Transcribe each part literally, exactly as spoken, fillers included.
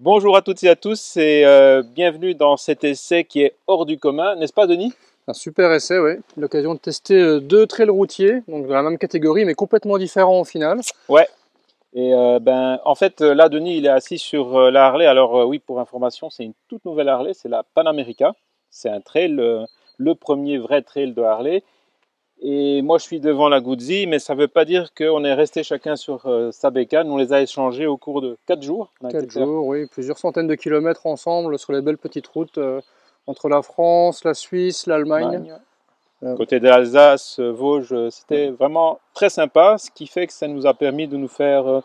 Bonjour à toutes et à tous et euh, bienvenue dans cet essai qui est hors du commun, n'est-ce pas Denis? Un super essai, oui. L'occasion de tester deux trails routiers, donc dans la même catégorie mais complètement différents au final. Ouais. Et euh, ben, en fait, là, Denis, il est assis sur euh, la Harley. Alors euh, oui, pour information, c'est une toute nouvelle Harley, c'est la Pan America. C'est un trail, euh, le premier vrai trail de Harley. Et moi, je suis devant la Guzzi, mais ça ne veut pas dire qu'on est resté chacun sur euh, sa bécane. On les a échangés au cours de quatre jours. quatre jours, oui, plusieurs centaines de kilomètres ensemble sur les belles petites routes euh, entre la France, la Suisse, l'Allemagne. Euh, Côté de l'Alsace, Vosges, c'était vraiment très sympa, ce qui fait que ça nous a permis de nous faire euh,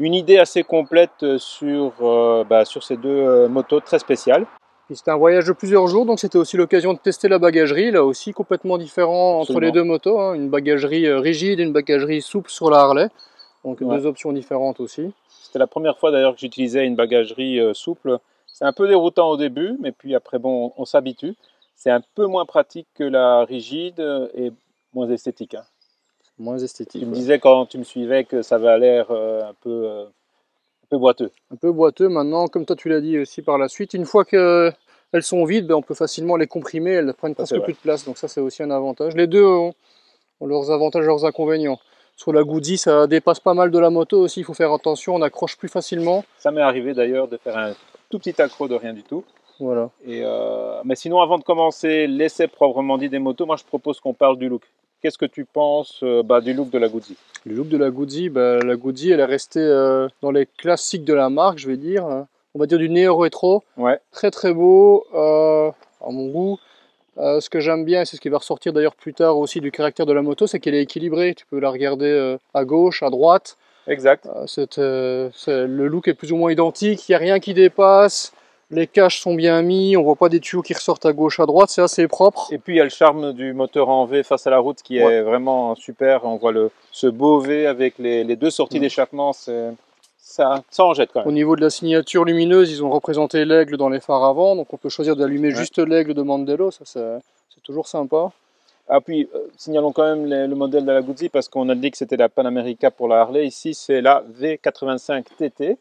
une idée assez complète sur, euh, bah, sur ces deux euh, motos très spéciales. C'était un voyage de plusieurs jours, donc c'était aussi l'occasion de tester la bagagerie, là aussi complètement différent. Absolument. Entre les deux motos, hein, une bagagerie rigide et une bagagerie souple sur la Harley, donc ouais. Deux options différentes aussi. C'était la première fois d'ailleurs que j'utilisais une bagagerie euh, souple, c'est un peu déroutant au début, mais puis après bon, on, on s'habitue, c'est un peu moins pratique que la rigide et moins esthétique. Hein. Moins esthétique. Tu me disais quand tu me suivais que ça avait l'air euh, un peu... Euh, Un peu boiteux. Un peu boiteux maintenant, comme toi tu l'as dit aussi par la suite, une fois qu'elles sont vides, ben on peut facilement les comprimer, elles prennent presque plus de place, donc ça c'est aussi un avantage. Les deux ont leurs avantages et leurs inconvénients. Sur la Guzzi, ça dépasse pas mal de la moto aussi, il faut faire attention, on accroche plus facilement. Ça m'est arrivé d'ailleurs de faire un tout petit accro de rien du tout. Voilà. Et euh... Mais sinon, avant de commencer l'essai proprement dit des motos, moi je propose qu'on parle du look. Qu'est-ce que tu penses bah, du look de la Guzzi? Le look de la Guzzi, bah, la Guzzi, elle est restée euh, dans les classiques de la marque, je vais dire. On va dire du néo-rétro. Ouais. Très très beau, euh, à mon goût. Euh, ce que j'aime bien, c'est ce qui va ressortir d'ailleurs plus tard aussi du caractère de la moto, c'est qu'elle est équilibrée. Tu peux la regarder euh, à gauche, à droite. Exact. Euh, c'est, euh, c'est, le look est plus ou moins identique, il n'y a rien qui dépasse. Les caches sont bien mis, on voit pas des tuyaux qui ressortent à gauche, à droite, c'est assez propre. Et puis il y a le charme du moteur en V face à la route qui est ouais. Vraiment super. On voit le, ce beau V avec les, les deux sorties ouais. D'échappement, ça, ça en jette quand même. Au niveau de la signature lumineuse, ils ont représenté l'aigle dans les phares avant, donc on peut choisir d'allumer ouais. Juste l'aigle de Mandello, ça c'est toujours sympa. Ah puis, euh, signalons quand même les, le modèle de la Guzzi parce qu'on a dit que c'était la Pan America pour la Harley, ici c'est la V quatre-vingt-cinq T T.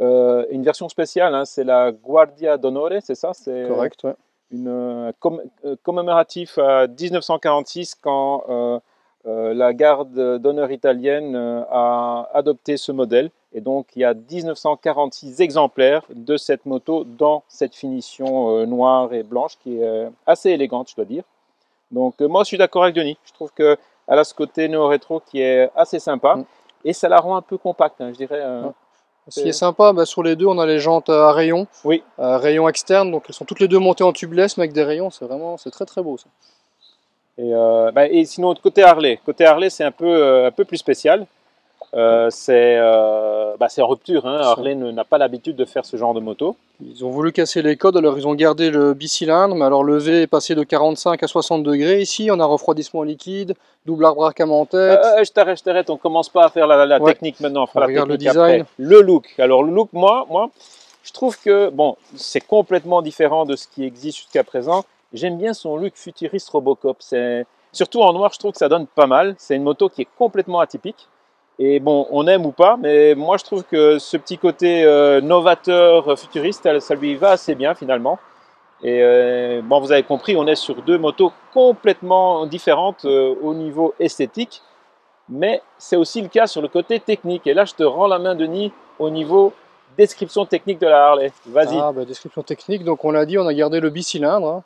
Euh, une version spéciale, hein, c'est la Guardia d'Onore, c'est ça? Correct, ouais. Une euh, com euh, commémoratif à mille neuf cent quarante-six quand euh, euh, la garde d'honneur italienne euh, a adopté ce modèle. Et donc, il y a mille neuf cent quarante-six exemplaires de cette moto dans cette finition euh, noire et blanche qui est euh, assez élégante, je dois dire. Donc, euh, moi, je suis d'accord avec Denis. Je trouve qu'elle a ce côté néo-rétro qui est assez sympa. Mm. Et ça la rend un peu compacte, hein, je dirais. Euh, ouais. Ce qui est sympa, bah sur les deux, on a les jantes à rayons, oui. à rayons externes, donc elles sont toutes les deux montées en tubeless, mais avec des rayons, c'est vraiment, c'est très très beau ça. Et, euh, bah, et sinon, côté Harley, côté Harley, c'est un peu, euh, un peu plus spécial, euh, c'est euh, bah, en rupture, hein. Harley n'a pas l'habitude de faire ce genre de moto. Ils ont voulu casser les codes, alors ils ont gardé le bicylindre, mais alors le V est passé de quarante-cinq à soixante degrés, ici on a refroidissement liquide, double arbre à cam en tête. Euh, euh, je t'arrête, je t'arrête, on commence pas à faire la, la ouais. Technique maintenant, on fera on la technique le design. Après. Le look, alors le look, moi, moi je trouve que bon, c'est complètement différent de ce qui existe jusqu'à présent. J'aime bien son look futuriste Robocop, surtout en noir je trouve que ça donne pas mal, c'est une moto qui est complètement atypique. Et bon, on aime ou pas, mais moi je trouve que ce petit côté euh, novateur, futuriste, ça lui va assez bien finalement. Et euh, bon, vous avez compris, on est sur deux motos complètement différentes euh, au niveau esthétique, mais c'est aussi le cas sur le côté technique. Et là, je te rends la main, Denis, au niveau description technique de la Harley. Vas-y. Ah, bah, description technique, donc on l'a dit, on a gardé le bicylindre. Hein.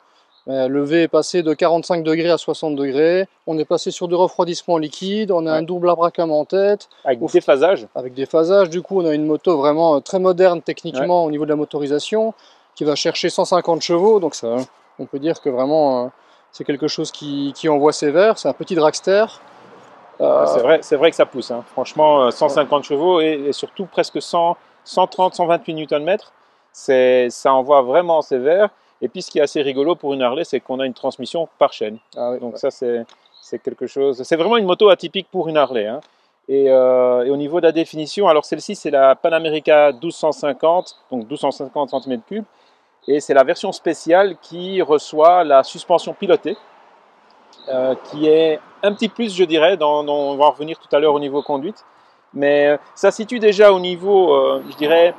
Le V est passé de quarante-cinq degrés à soixante degrés, on est passé sur du refroidissement liquide, on a ouais. Un double arbre à cam en tête. Avec des phasages. Avec des phasages, du coup on a une moto vraiment très moderne techniquement ouais. Au niveau de la motorisation, qui va chercher cent cinquante chevaux, donc ça, on peut dire que vraiment c'est quelque chose qui, qui envoie sévère, c'est un petit dragster. Euh... C'est vrai, c'est vrai que ça pousse, hein. Franchement cent cinquante ouais. Chevaux et, et surtout presque cent, cent trente, cent vingt-huit newtons mètres, ça envoie vraiment sévère. Et puis ce qui est assez rigolo pour une Harley, c'est qu'on a une transmission par chaîne. Ah oui, donc ouais. Ça c'est quelque chose... C'est vraiment une moto atypique pour une Harley. Hein. Et, euh, et au niveau de la définition, alors celle-ci c'est la Pan America mille deux cent cinquante, donc mille deux cent cinquante centimètres cubes. Et c'est la version spéciale qui reçoit la suspension pilotée, euh, qui est un petit plus je dirais, dans, on va en revenir tout à l'heure au niveau conduite. Mais euh, ça se situe déjà au niveau, euh, je dirais...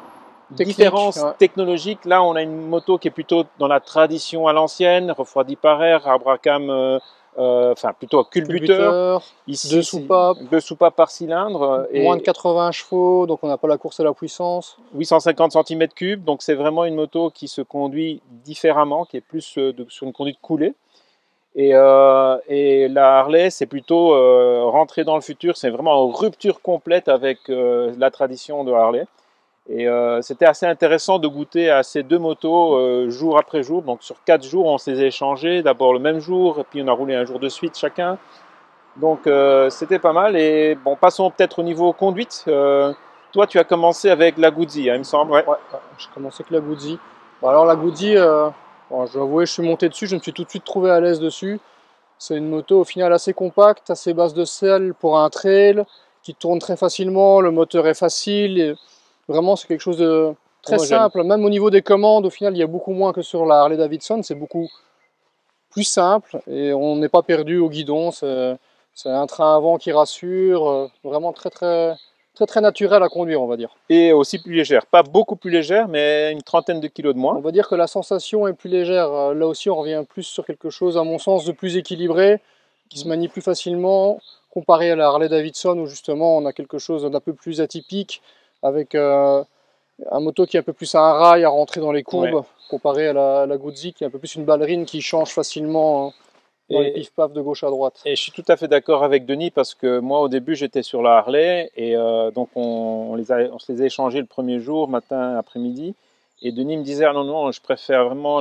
différences ouais. technologiques. Là, on a une moto qui est plutôt dans la tradition à l'ancienne, refroidie par air, arbre à cam, euh, euh, enfin plutôt à culbuteur. culbuteur ici, deux soupapes. Deux soupapes par cylindre. Et moins de quatre-vingts chevaux, donc on n'a pas la course à la puissance. huit cent cinquante centimètres cubes, donc c'est vraiment une moto qui se conduit différemment, qui est plus euh, de, sur une conduite coulée. Et, euh, et la Harley, c'est plutôt euh, rentrer dans le futur, c'est vraiment en rupture complète avec euh, la tradition de Harley. Et euh, c'était assez intéressant de goûter à ces deux motos euh, jour après jour. Donc sur quatre jours, on s'est échangés, d'abord le même jour, et puis on a roulé un jour de suite chacun. Donc euh, c'était pas mal. Et bon, passons peut-être au niveau conduite. Euh, toi, tu as commencé avec la Guzzi, hein, il me semble. Ouais, ouais j'ai commencé avec la Guzzi. Bon, alors la Guzzi. Euh... Bon, je dois avouer, je suis monté dessus, je me suis tout de suite trouvé à l'aise dessus. C'est une moto au final assez compacte, assez basse de selle pour un trail, qui tourne très facilement, le moteur est facile. Et vraiment, c'est quelque chose de très homogène. Simple. Même au niveau des commandes, au final, il y a beaucoup moins que sur la Harley Davidson. C'est beaucoup plus simple et on n'est pas perdu au guidon. C'est un train avant qui rassure, vraiment très très... Très, très naturel à conduire, on va dire. Et aussi plus légère, pas beaucoup plus légère, mais une trentaine de kilos de moins. On va dire que la sensation est plus légère. Là aussi, on revient plus sur quelque chose, à mon sens, de plus équilibré, qui se manie plus facilement, comparé à la Harley Davidson, où justement, on a quelque chose d'un peu plus atypique, avec euh, un moto qui est un peu plus un rail à rentrer dans les courbes, ouais. comparé à la, la Guzzi, qui est un peu plus une ballerine qui change facilement... Dans les pif-paf de gauche à droite. Et je suis tout à fait d'accord avec Denis parce que moi au début j'étais sur la Harley et euh, donc on, on, les a, on se les a échangés le premier jour, matin, après-midi. Et Denis me disait ah non, non, je préfère vraiment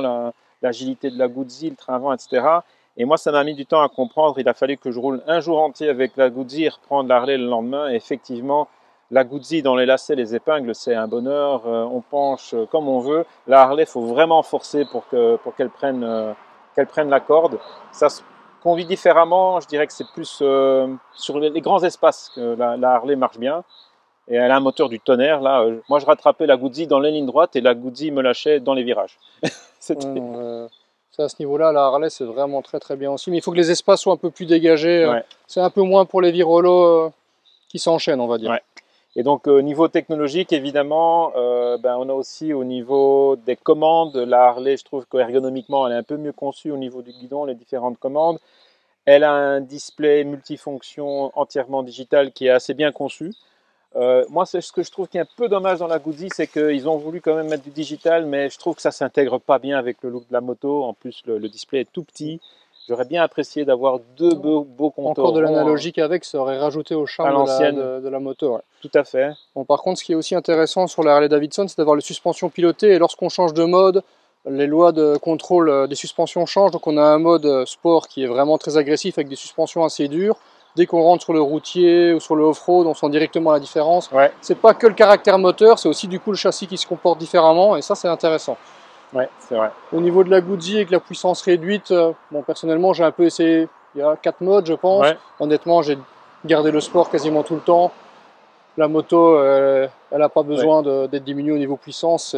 l'agilité la, de la Guzzi, le train avant, et cetera. Et moi ça m'a mis du temps à comprendre. Il a fallu que je roule un jour entier avec la Guzzi, reprendre la Harley le lendemain. Et effectivement, la Guzzi dans les lacets, les épingles, c'est un bonheur. Euh, on penche comme on veut. La Harley, il faut vraiment forcer pour qu'elle pour qu'elle prenne... Euh, qu'elles prennent la corde. Ça se conduit différemment, je dirais que c'est plus euh, sur les, les grands espaces que la, la Harley marche bien, et elle a un moteur du tonnerre, là, euh, moi je rattrapais la Guzzi dans les lignes droites, et la Guzzi me lâchait dans les virages. C'était... Mmh, euh, à ce niveau-là, la Harley c'est vraiment très très bien aussi, mais il faut que les espaces soient un peu plus dégagés, ouais. euh, c'est un peu moins pour les virolos euh, qui s'enchaînent, on va dire. Ouais. Et donc au euh, niveau technologique, évidemment, euh, ben, on a aussi au niveau des commandes, la Harley, je trouve qu'ergonomiquement, elle est un peu mieux conçue au niveau du guidon, les différentes commandes. Elle a un display multifonction entièrement digital qui est assez bien conçu. Euh, moi, ce que je trouve qui est un peu dommage dans la Guzzi, c'est qu'ils ont voulu quand même mettre du digital, mais je trouve que ça ne s'intègre pas bien avec le look de la moto. En plus, le, le display est tout petit. J'aurais bien apprécié d'avoir deux beaux, beaux contours. Encore de l'analogique avec, ça aurait rajouté au charme de la, de, de la moto. Ouais. Tout à fait. Bon, par contre, ce qui est aussi intéressant sur la Harley Davidson, c'est d'avoir les suspensions pilotées. Et lorsqu'on change de mode, les lois de contrôle des suspensions changent. Donc on a un mode sport qui est vraiment très agressif avec des suspensions assez dures. Dès qu'on rentre sur le routier ou sur le off-road, on sent directement la différence. Ouais. C'est pas que le caractère moteur, c'est aussi du coup le châssis qui se comporte différemment. Et ça, c'est intéressant. Ouais, c'est vrai. Au niveau de la Guzzi avec la puissance réduite, euh, bon, personnellement j'ai un peu essayé, il y a quatre modes je pense, ouais. Honnêtement j'ai gardé le sport quasiment tout le temps, la moto euh, elle n'a pas besoin ouais. d'être diminuée au niveau puissance,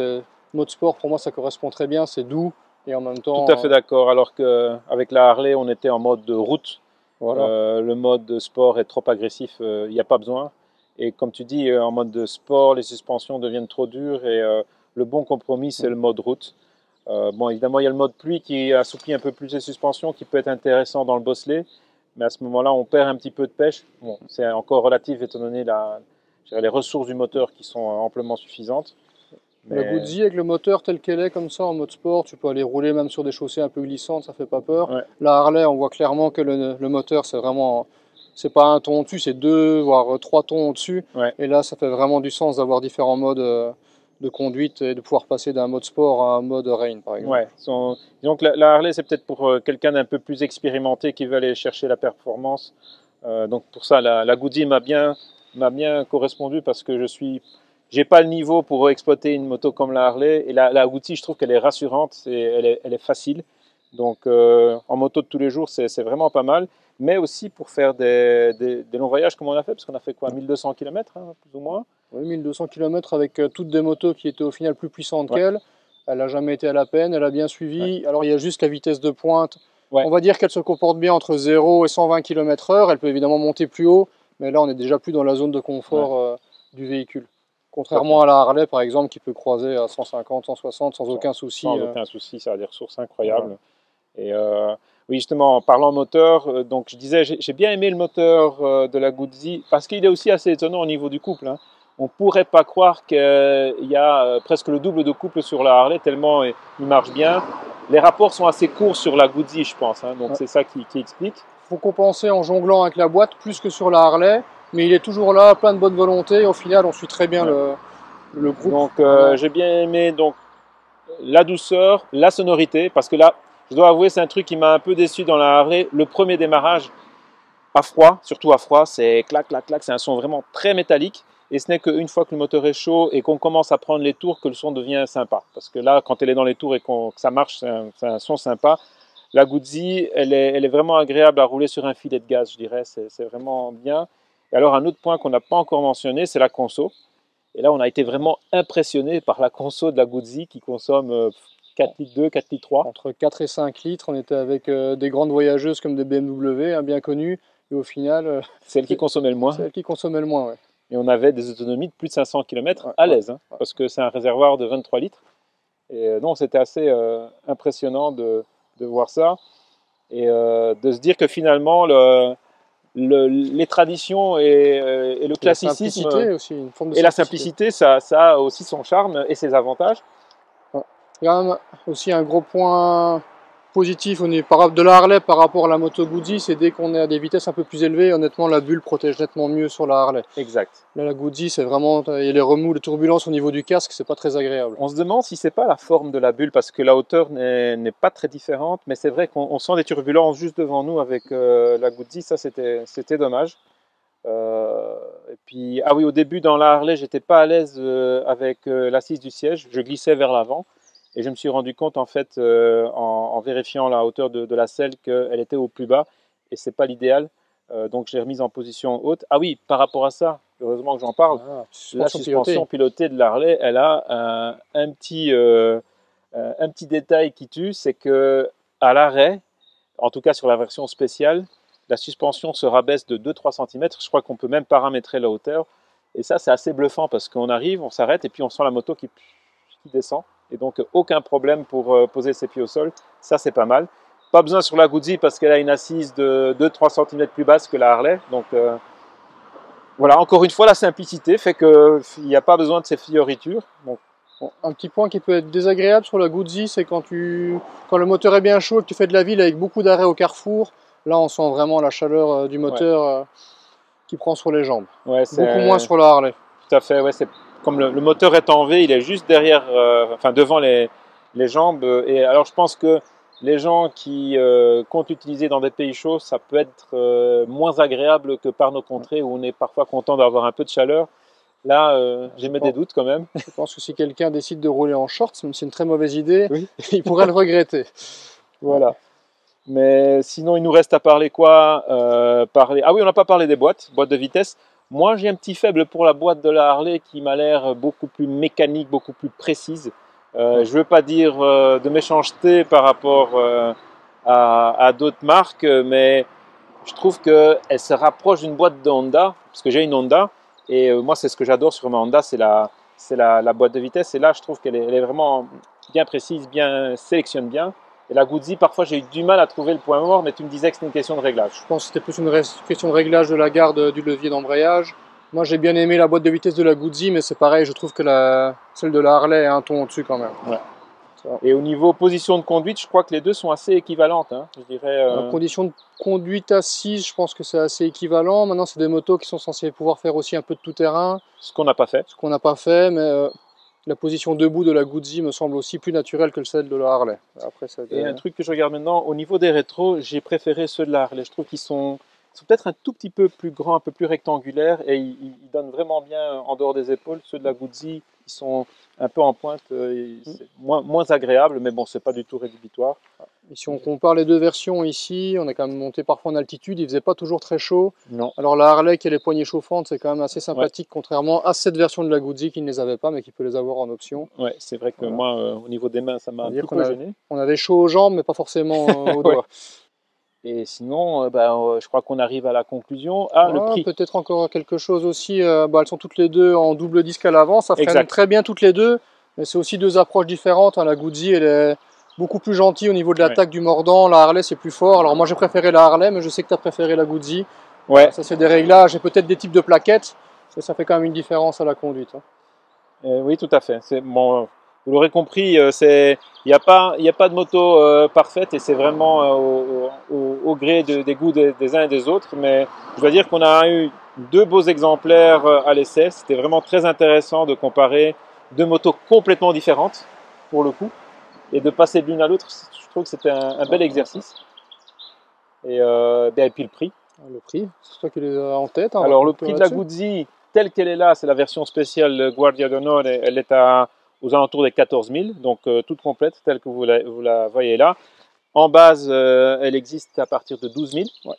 mode sport pour moi ça correspond très bien, c'est doux et en même temps... Tout à fait euh... d'accord, alors qu'avec la Harley on était en mode de route, voilà. euh, le mode sport est trop agressif, il euh, n'y a pas besoin, et comme tu dis en mode de sport les suspensions deviennent trop dures et... Euh, le bon compromis, c'est le mode route. Euh, bon, évidemment, il y a le mode pluie qui assouplit un peu plus les suspensions, qui peut être intéressant dans le bosselé, mais à ce moment-là, on perd un petit peu de pêche. Bon, c'est encore relatif étant donné la, je dirais, les ressources du moteur qui sont amplement suffisantes. Mais... La Guzzi avec le moteur tel qu'elle est, comme ça, en mode sport, tu peux aller rouler même sur des chaussées un peu glissantes, ça fait pas peur. Ouais. La Harley, on voit clairement que le, le moteur, c'est vraiment... C'est pas un ton au-dessus, c'est deux, voire trois tons au-dessus. Ouais. Et là, ça fait vraiment du sens d'avoir différents modes... Euh, de conduite et de pouvoir passer d'un mode sport à un mode rain par exemple. Ouais, son... Donc la, la Harley c'est peut-être pour euh, quelqu'un d'un peu plus expérimenté qui veut aller chercher la performance. Euh, donc pour ça la, la Guzzi m'a bien, m'a bien correspondu parce que je suis, j'ai pas le niveau pour exploiter une moto comme la Harley et la, la Guzzi je trouve qu'elle est rassurante, et elle, est, elle est facile. Donc euh, en moto de tous les jours c'est vraiment pas mal, mais aussi pour faire des, des, des longs voyages comme on a fait parce qu'on a fait quoi mille deux cents kilomètres hein, plus ou moins. Oui, mille deux cents kilomètres avec toutes des motos qui étaient au final plus puissantes ouais. qu'elle. Elle n'a jamais été à la peine, elle a bien suivi. Ouais. Alors il y a juste la vitesse de pointe. Ouais. On va dire qu'elle se comporte bien entre zéro et cent vingt kilomètres heure. Elle peut évidemment monter plus haut, mais là on est déjà plus dans la zone de confort ouais. euh, du véhicule. Contrairement à la Harley par exemple qui peut croiser à cent cinquante, cent soixante sans, sans aucun souci. Sans euh... aucun souci, ça a des ressources incroyables. Ouais. Et euh, oui, justement, en parlant moteur, euh, donc je disais, j'ai j'ai bien aimé le moteur euh, de la Guzzi parce qu'il est aussi assez étonnant au niveau du couple. Hein. On ne pourrait pas croire qu'il y a presque le double de couple sur la Harley tellement il marche bien. Les rapports sont assez courts sur la Guzzi, je pense, hein, donc ouais. c'est ça qui, qui explique. Il faut compenser en jonglant avec la boîte plus que sur la Harley, mais il est toujours là, plein de bonne volonté. Au final, on suit très bien ouais. le, le groupe. Donc, euh, ouais. j'ai bien aimé donc, la douceur, la sonorité, parce que là, je dois avouer, c'est un truc qui m'a un peu déçu dans la Harley. Le premier démarrage à froid, surtout à froid, c'est clac, clac, clac, c'est un son vraiment très métallique. Et ce n'est qu'une fois que le moteur est chaud et qu'on commence à prendre les tours que le son devient sympa. Parce que là, quand elle est dans les tours et qu'on, que ça marche, c'est un, un son sympa. La Guzzi, elle est, elle est vraiment agréable à rouler sur un filet de gaz, je dirais. C'est vraiment bien. Et alors, un autre point qu'on n'a pas encore mentionné, c'est la conso. Et là, on a été vraiment impressionné par la conso de la Guzzi qui consomme quatre litres deux, quatre litres trois. Entre quatre et cinq litres, on était avec euh, des grandes voyageuses comme des B M W, hein, bien connues. Et au final... Euh, celle qui consommait le moins. Celle qui consommait le moins, oui. Et on avait des autonomies de plus de cinq cents kilomètres à l'aise, hein, parce que c'est un réservoir de vingt-trois litres. Et non, c'était assez euh, impressionnant de, de voir ça. Et euh, de se dire que finalement, le, le, les traditions et, et le classicisme, et la simplicité, aussi, une forme de et simplicité. La simplicité ça, ça a aussi son charme et ses avantages. Il y a aussi un gros point positif on est par, de la Harley par rapport à la moto Guzzi, c'est dès qu'on est à des vitesses un peu plus élevées, honnêtement la bulle protège nettement mieux sur la Harley. Exact. Là la Guzzi c'est vraiment, il y a les remous, les turbulences au niveau du casque, c'est pas très agréable. On se demande si c'est pas la forme de la bulle parce que la hauteur n'est pas très différente, mais c'est vrai qu'on sent des turbulences juste devant nous avec euh, la Guzzi, ça c'était dommage. Euh, et puis, ah oui au début dans la Harley j'étais pas à l'aise euh, avec euh, l'assise du siège, je glissais vers l'avant. Et je me suis rendu compte, en fait, euh, en, en vérifiant la hauteur de, de la selle, qu'elle était au plus bas. Et ce n'est pas l'idéal. Euh, donc, je l'ai remise en position haute. Ah oui, par rapport à ça, heureusement que j'en parle, ah, la suspension pilotée. pilotée de l'Harley, elle a un, un, petit, euh, un petit détail qui tue. C'est qu'à l'arrêt, en tout cas sur la version spéciale, la suspension se rabaisse de deux à trois centimètres. Je crois qu'on peut même paramétrer la hauteur. Et ça, c'est assez bluffant parce qu'on arrive, on s'arrête et puis on sent la moto qui, qui descend. Et donc, aucun problème pour poser ses pieds au sol. Ça, c'est pas mal. Pas besoin sur la Guzzi parce qu'elle a une assise de deux à trois centimètres plus basse que la Harley. Donc, euh, voilà, encore une fois, la simplicité fait qu'il n'y a pas besoin de ces fioritures. Bon. Bon, un petit point qui peut être désagréable sur la Guzzi, c'est quand, tu... quand le moteur est bien chaud et que tu fais de la ville avec beaucoup d'arrêts au carrefour. Là, on sent vraiment la chaleur du moteur ouais. qui prend sur les jambes. Ouais, beaucoup moins sur la Harley. Tout à fait, ouais, c'est... Comme le, le moteur est en V, il est juste derrière, euh, enfin devant les, les jambes. Et alors je pense que les gens qui euh, comptent utiliser dans des pays chauds, ça peut être euh, moins agréable que par nos contrées où on est parfois content d'avoir un peu de chaleur. Là, euh, j'ai mis des doutes quand même. Je pense que si quelqu'un décide de rouler en shorts, même si c'est une très mauvaise idée, oui. il pourrait le regretter. Voilà. Mais sinon, il nous reste à parler quoi euh, parler... Ah oui, on n'a pas parlé des boîtes, boîtes de vitesse. Moi, j'ai un petit faible pour la boîte de la Harley qui m'a l'air beaucoup plus mécanique, beaucoup plus précise. Euh, je ne veux pas dire euh, de méchanceté par rapport euh, à, à d'autres marques, mais je trouve qu'elle se rapproche d'une boîte de Honda, parce que j'ai une Honda, et euh, moi, c'est ce que j'adore sur ma Honda, c'est la, la, la boîte de vitesse. Et là, je trouve qu'elle est, est vraiment bien précise, bien sélectionne bien. Et la Guzzi, parfois, j'ai eu du mal à trouver le point mort, mais tu me disais que c'était une question de réglage. Je pense que c'était plus une question de réglage de la garde du levier d'embrayage. Moi, j'ai bien aimé la boîte de vitesse de la Guzzi, mais c'est pareil, je trouve que la... celle de la Harley est un ton au-dessus quand même. Ouais. Et au niveau position de conduite, je crois que les deux sont assez équivalentes. Hein. Je dirais, euh... la condition de conduite assise, je pense que c'est assez équivalent. Maintenant, c'est des motos qui sont censées pouvoir faire aussi un peu de tout-terrain. Ce qu'on n'a pas fait. Ce qu'on n'a pas fait, mais... Euh... La position debout de la Guzzi me semble aussi plus naturelle que celle de la Harley. Après, ça... Et un truc que je regarde maintenant, au niveau des rétros, j'ai préféré ceux de la Harley. Je trouve qu'ils sont, sont peut-être un tout petit peu plus grands, un peu plus rectangulaires et ils, ils donnent vraiment bien en dehors des épaules. Ceux de la Guzzi, ils sont un peu en pointe, c'est moins, moins agréable, mais bon, c'est pas du tout rédhibitoire. Et si on compare les deux versions ici, on est quand même monté parfois en altitude, il faisait pas toujours très chaud. Non. Alors la Harley qui a les poignées chauffantes, c'est quand même assez sympathique, ouais. contrairement à cette version de la Guzzi qui ne les avait pas, mais qui peut les avoir en option. Ouais, c'est vrai que voilà. moi, euh, au niveau des mains, ça m'a un peu gêné. On avait chaud aux jambes, mais pas forcément euh, aux doigts. Ouais. Et sinon, euh, bah, euh, je crois qu'on arrive à la conclusion. Ah, ah le prix. Peut-être encore quelque chose aussi. Euh, bah, elles sont toutes les deux en double disque à l'avant. Ça freine exact. Très bien toutes les deux. Mais c'est aussi deux approches différentes. Hein. La Guzzi, elle est beaucoup plus gentille au niveau de l'attaque ouais. du mordant. La Harley, c'est plus fort. Alors moi, j'ai préféré la Harley, mais je sais que tu as préféré la Guzzi. Ouais. Ça, c'est des réglages et peut-être des types de plaquettes. Ça, ça fait quand même une différence à la conduite. Hein. Euh, oui, tout à fait. Bon, vous l'aurez compris, il n'y a, a pas de moto euh, parfaite et c'est vraiment euh, au, au, au gré de, des goûts des, des uns et des autres. Mais je dois dire qu'on a eu deux beaux exemplaires à l'essai. C'était vraiment très intéressant de comparer deux motos complètement différentes, pour le coup, et de passer de l'une à l'autre. Je trouve que c'était un, un bel exercice. Et, euh, et puis le prix. Le prix, c'est toi qui les as en tête. Hein, alors le prix de la Guzzi, telle qu'elle est là, c'est la version spéciale Guardia d'Onore, elle est à, aux alentours des quatorze mille, donc euh, toute complète, telle que vous la, vous la voyez là. En base, euh, elle existe à partir de douze mille. Ouais.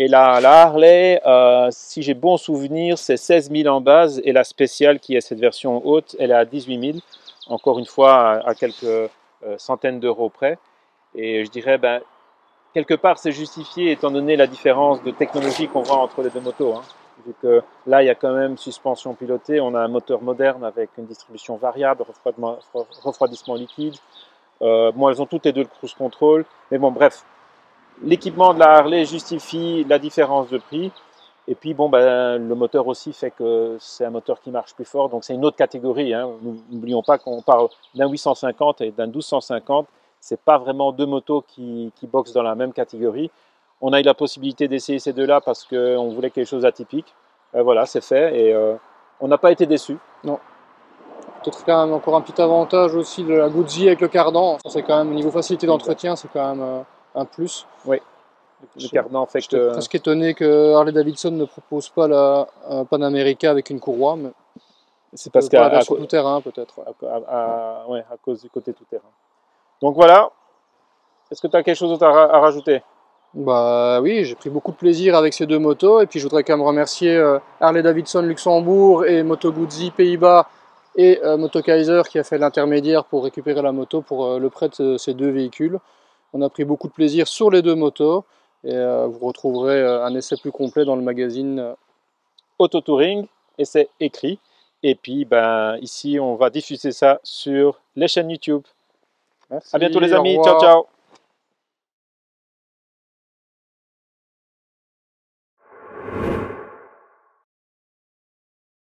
Et la, la Harley, euh, si j'ai bon souvenir, c'est seize mille en base, et la spéciale, qui est cette version haute, elle est à dix-huit mille, encore une fois à, à quelques euh, centaines d'euros près. Et je dirais, ben, quelque part, c'est justifié étant donné la différence de technologie qu'on voit entre les deux motos. Hein. Vu que là, il y a quand même suspension pilotée, on a un moteur moderne avec une distribution variable, refroidissement liquide. Euh, bon, elles ont toutes les deux le cruise control. Mais bon, bref, l'équipement de la Harley justifie la différence de prix. Et puis, bon, ben, le moteur aussi fait que c'est un moteur qui marche plus fort. Donc, c'est une autre catégorie. Hein. N'oublions pas qu'on parle d'un huit cent cinquante et d'un douze cent cinquante. C'est pas vraiment deux motos qui, qui boxent dans la même catégorie. On a eu la possibilité d'essayer ces deux-là parce qu'on voulait quelque chose d'atypique. Euh, voilà, c'est fait et euh, on n'a pas été déçus. Non. Peut-être quand même encore un petit avantage aussi de la Guzzi avec le cardan. C'est quand même, au niveau facilité d'entretien, c'est quand même euh, un plus. Oui. Le cardan fait que... Je suis presque étonné que Harley Davidson ne propose pas la Pan America avec une courroie. Mais... C'est parce qu'à la tout terrain peut-être. Ouais. À, à, ouais, à cause du côté tout terrain. Donc voilà, est-ce que tu as quelque chose à, ra à rajouter? Bah oui, j'ai pris beaucoup de plaisir avec ces deux motos et puis je voudrais quand même remercier euh, Harley Davidson Luxembourg et Moto Guzzi Pays-Bas et euh, Motokaiser qui a fait l'intermédiaire pour récupérer la moto pour euh, le prêt de ces deux véhicules. On a pris beaucoup de plaisir sur les deux motos et euh, vous retrouverez euh, un essai plus complet dans le magazine euh... Auto Touring, essai écrit. Et puis ben, ici on va diffuser ça sur les chaînes YouTube. Merci, à bientôt les amis, ciao ciao.